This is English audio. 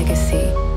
legacy.